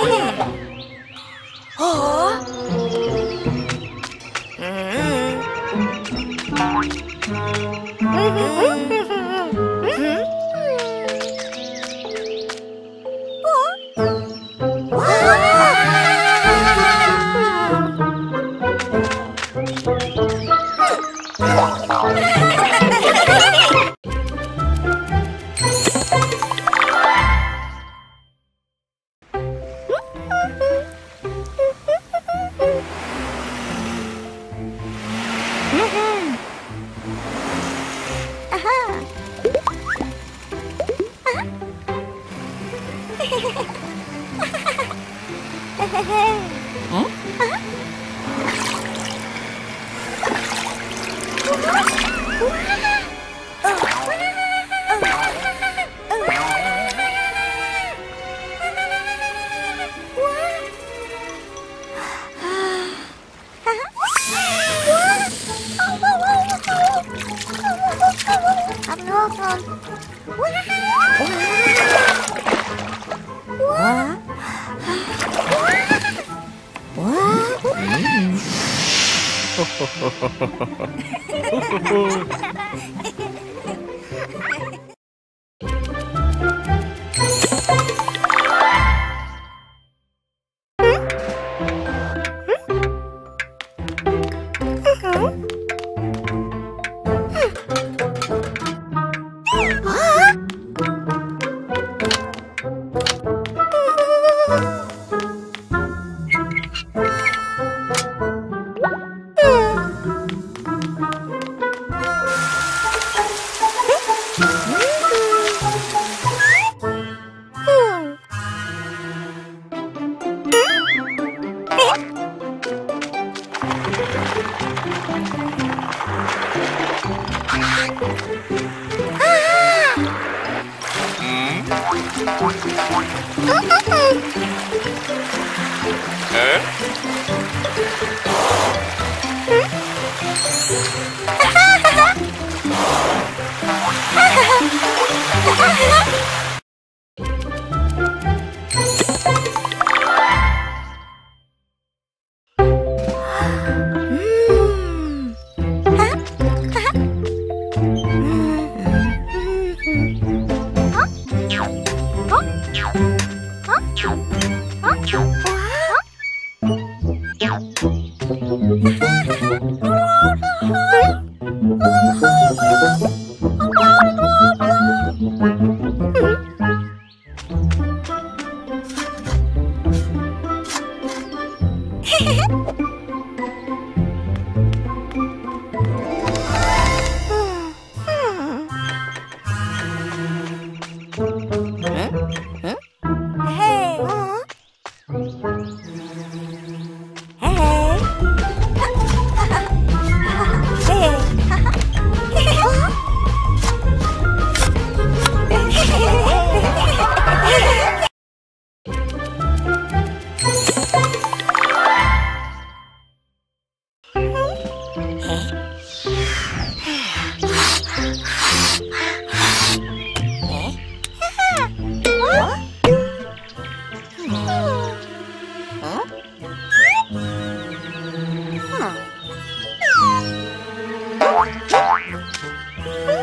Wow!